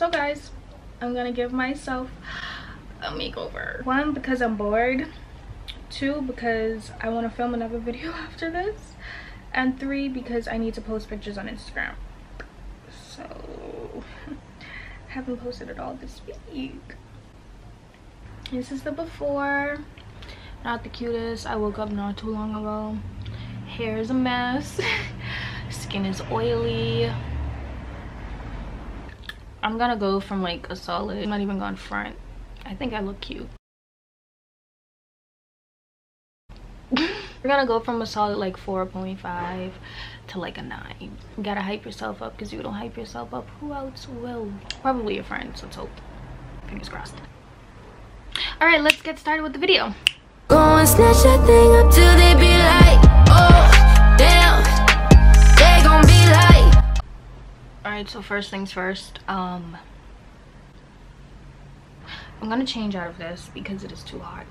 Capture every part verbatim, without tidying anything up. So guys, I'm gonna give myself a makeover. One, because I'm bored. Two, because I want to film another video after this. And three, because I need to post pictures on Instagram. So I haven't posted at all this week. This is the before. Not the cutest. I woke up not too long ago. Hair is a mess. Skin is oily. I'm gonna go from like a solid, I'm not even going front. I think I look cute. We're gonna go from a solid like four point five to like a nine. You gotta hype yourself up, because if you don't hype yourself up, who else will? Probably your friends, let's hope. Fingers crossed. All right, let's get started with the video. Go and snatch that thing up till they be like, oh, damn, they gon' be like. All right, so first things first, um, I'm gonna change out of this because it is too hot.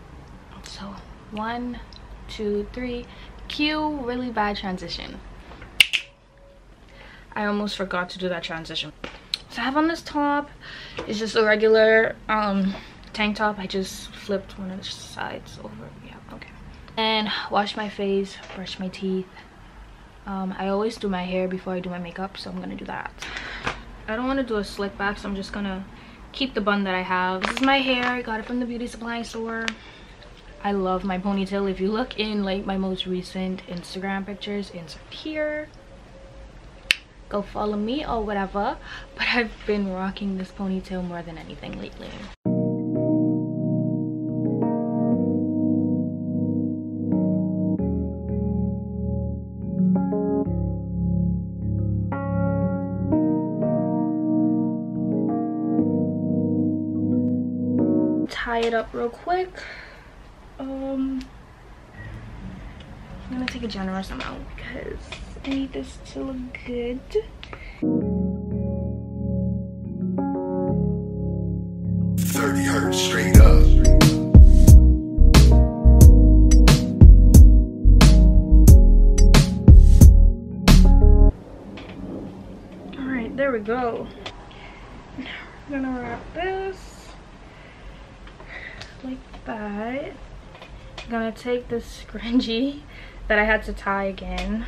So one, two, three, cue, really bad transition. I almost forgot to do that transition. So I have on this top, it's just a regular um, tank top. I just flipped one of the sides over, yeah, okay. And wash my face, brush my teeth. Um, I always do my hair before I do my makeup, so I'm gonna do that. I don't wanna do a slick back, so I'm just gonna keep the bun that I have. This is my hair, I got it from the beauty supply store. I love my ponytail. If you look in like my most recent Instagram pictures, insert here, go follow me or whatever, but I've been rocking this ponytail more than anything lately. Tie it up real quick. Um, I'm gonna take a generous amount because I need this to look good. thirty hertz straight up. All right, there we go. Now we're gonna wrap this like that. I'm gonna take this scrunchie that I had to tie again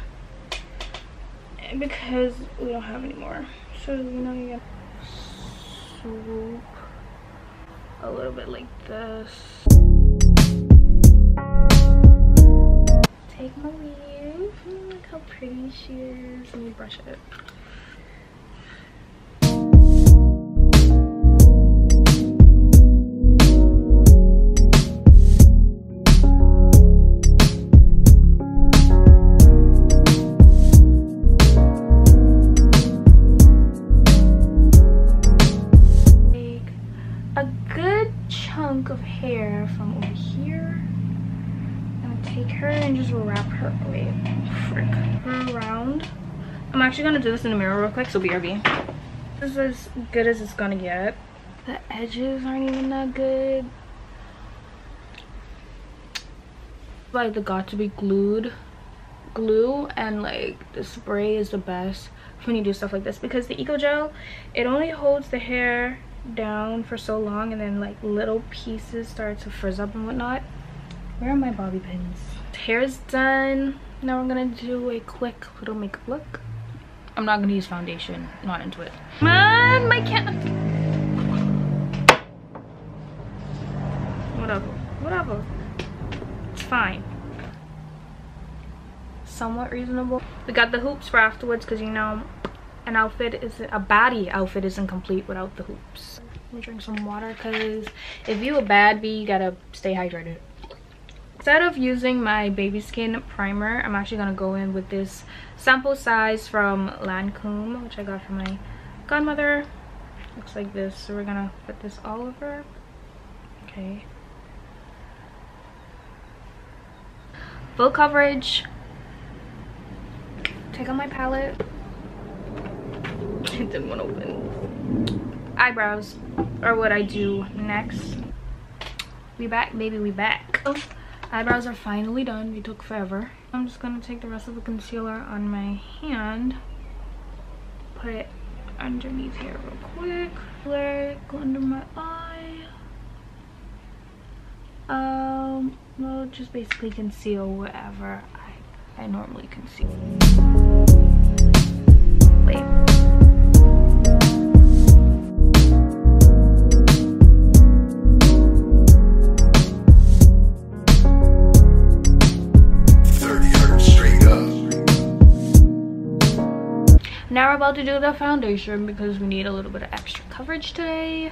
because we don't have any more. So, you know, you gotta swoop a little bit like this. Take my weave. Look how pretty she is. Let me brush it. I'm actually gonna do this in the mirror real quick, so B R B. This is as good as it's gonna get. The edges aren't even that good. Like the got to be glued glue and like the spray is the best when you do stuff like this, because the eco gel, it only holds the hair down for so long and then like little pieces start to frizz up and whatnot. Where are my bobby pins? The hair is done. Now I'm gonna do a quick little makeup look. I'm not gonna use foundation, not into it. Man, my cat. Whatever, whatever. It's fine. Somewhat reasonable. We got the hoops for afterwards, cause you know, an outfit is a baddie outfit isn't complete without the hoops. Let me drink some water, cause if you a baddie, you gotta stay hydrated. Instead of using my Baby Skin primer, I'm actually gonna go in with this sample size from Lancome, which I got from my godmother. Looks like this. So we're gonna put this all over. Okay. Full coverage. Take out my palette. It didn't want to open. Eyebrows are what I do next. We back, baby, we back. Oh. Eyebrows are finally done. They took forever. I'm just gonna take the rest of the concealer on my hand, put it underneath here real quick. flare, go under my eye. Um, well, just basically conceal whatever I, I normally conceal. Wait. Now we're about to do the foundation because we need a little bit of extra coverage today.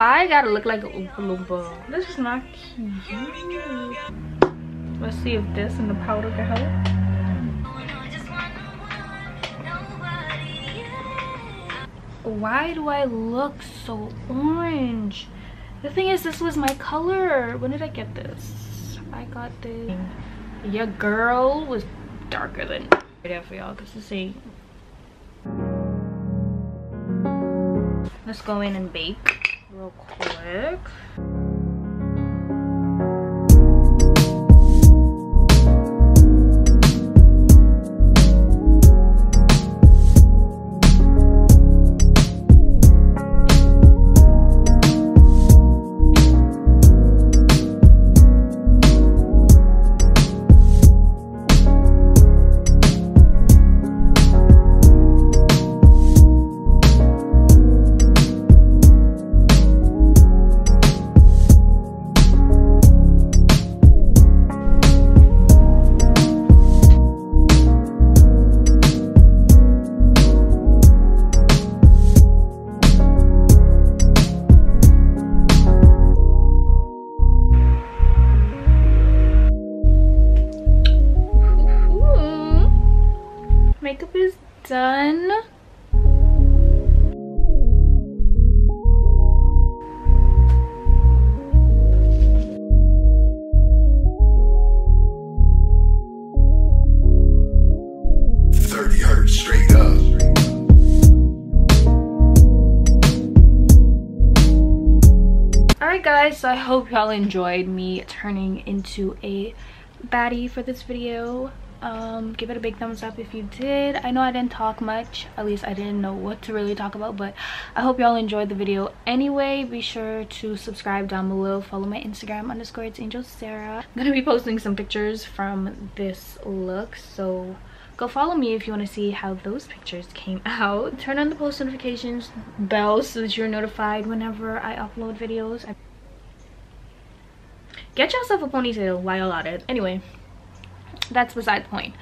I gotta look like an Oompa Loompa. This is not cute. Let's see if this and the powder can help. Why do I look so orange? The thing is, this was my color. When did I get this? I got this. Your girl was darker than right for y'all, because this ain't. Let's go in and bake real quick. Makeup is done. thirty hertz straight up. Alright guys, so I hope y'all enjoyed me turning into a baddie for this video. Um give it a big thumbs up if you did. I know I didn't talk much, at least I didn't know what to really talk about, but I hope y'all enjoyed the video anyway. Be sure to subscribe down below, follow my Instagram underscore it's AngelSarah. I'm gonna be posting some pictures from this look, so go follow me if you want to see how those pictures came out. Turn on the post notifications bell so that you're notified whenever I upload videos. Get yourself a ponytail while you're at it. Anyway, that's beside the point.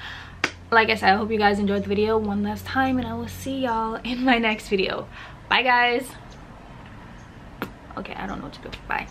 Like I said, I hope you guys enjoyed the video one last time, and I will see y'all in my next video. Bye guys. Okay, I don't know what to do. Bye.